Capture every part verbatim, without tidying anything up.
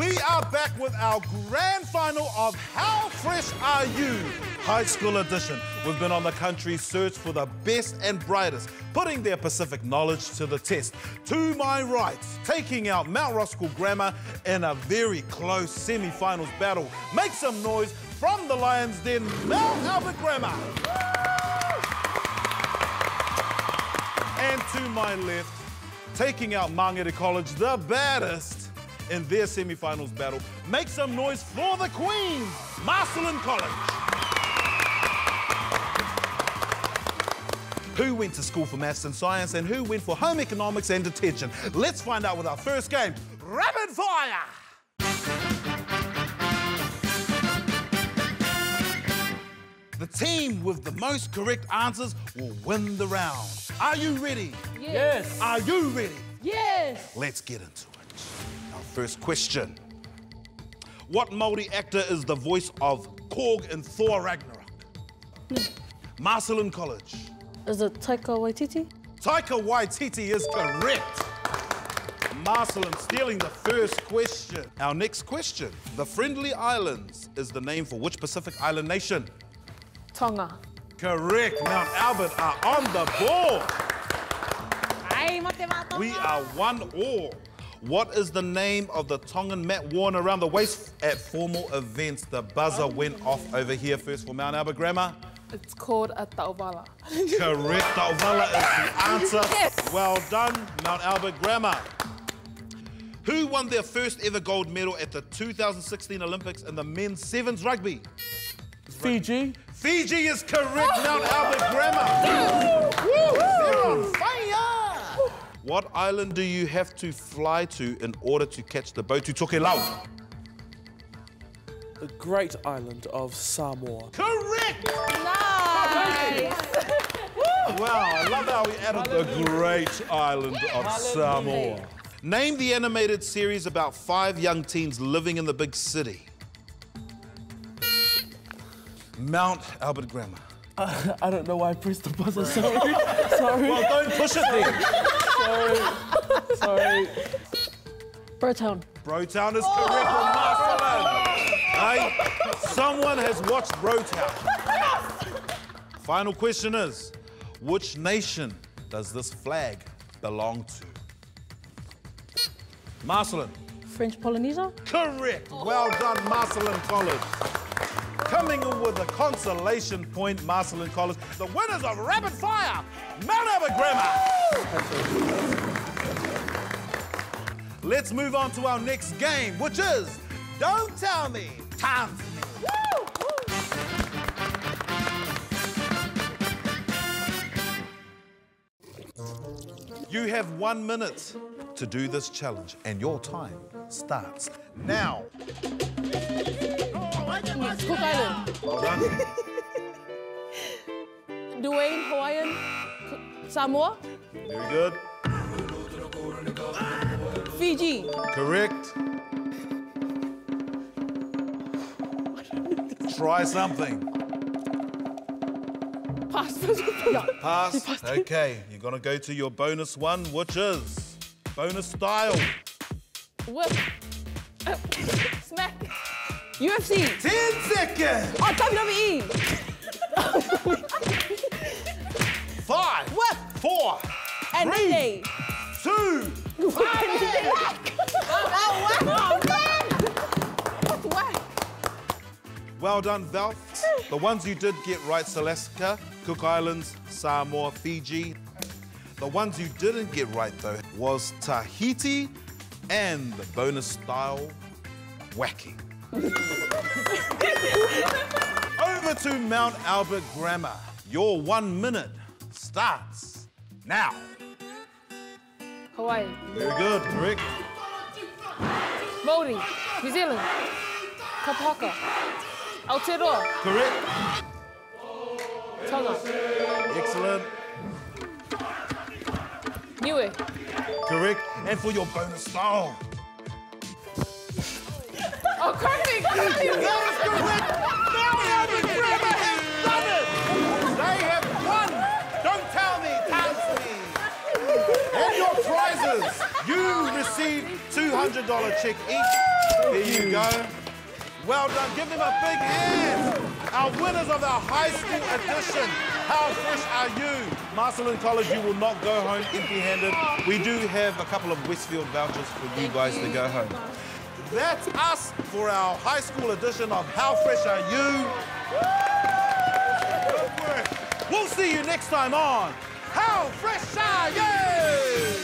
We are back with our grand final of How Fresh Are You? High School Edition. We've been on the country's search for the best and brightest, putting their Pacific knowledge to the test. To my right, taking out Mount Roskill Grammar in a very close semi-finals battle. Make some noise from the Lions' Den, Mount Albert Grammar. And to my left, taking out Mangere College, the baddest in their semi-finals battle. Make some noise for the Queens, Marcellin College. Who went to school for maths and science and who went for home economics and detention? Let's find out with our first game, Rapid Fire. The team with the most correct answers will win the round. Are you ready? Yes. Yes. Are you ready? Yes. Let's get into it. Our first question. What Maori actor is the voice of Korg in Thor Ragnarok? Marcellin College. Is it Taika Waititi? Taika Waititi is correct. Marcellin stealing the first question. Our next question. The Friendly Islands is the name for which Pacific island nation? Tonga. Correct. Mount Albert are on the board. We are one all. What is the name of the Tongan mat worn around the waist at formal events? The buzzer went off over here first for Mount Albert Grammar. It's called a Ta'ovala. Correct. Ta'ovala is the answer. Yes. Well done, Mount Albert Grammar. Who won their first ever gold medal at the two thousand sixteen Olympics in the men's sevens rugby? Fiji. Fiji is correct, Mount Albert Grammar. They're on fire. What island do you have to fly to in order to catch the boat to Tokelau? The great island of Samoa. Correct. Nice. Wow, I love how we added Hallelujah. The great island of Hallelujah. Samoa. Name the animated series about five young teens living in the big city. Mount Albert Grammar. Uh, I don't know why I pressed the buzzer, sorry. Sorry. Well, don't push it then. Sorry. Sorry. Brotown. Brotown is correct on Marcellin. Hey, someone has watched Brotown. Final question is, which nation does this flag belong to? Marcellin. French Polynesia. Correct. Oh. Well done, Marcellin College. Coming in with a consolation point, Marcellin College. The winners of Rapid Fire, Mount Albert Grammar. Let's move on to our next game, which is Don't Tell Me, Tell Me. Woo! You have one minute to do this challenge, and your time starts now. Cook Island. Well done. Dwayne, Hawaiian, Samoa. Very good. Fiji. Correct. Try something. Pass. Pass. Okay, you're gonna go to your bonus one, which is bonus style. Whip. Smack. U F C. Ten seconds. Oh, W W E. Five. What? Four. And three. Two. One. Whack. Oh, whack. Whack. Well done, Val. The ones you did get right, Alaska, Cook Islands, Samoa, Fiji. The ones you didn't get right, though, was Tahiti and the bonus style, whacking. Over to Mount Albert Grammar. Your one minute starts now. Hawaii. Very good, correct. Maori, New Zealand, Kapahaka, Aotearoa. Correct. Tonga. Excellent. Niue. Correct. And for your bonus song. Oh, Korg! That is correct! Mount Albert Grammar has done it! They have won! Don't tell me, tell me! And your prizes! You receive one hundred dollar check each. There you go. Well done. Give them a big hand. Our winners of our high school edition, How Fresh Are You? Marcellin College, you will not go home empty-handed. We do have a couple of Westfield vouchers for you guys to go home. That's us for our high school edition of How Fresh Are You? Good work. We'll see you next time on How Fresh Are You?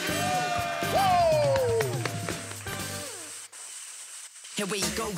Whoa! Here we go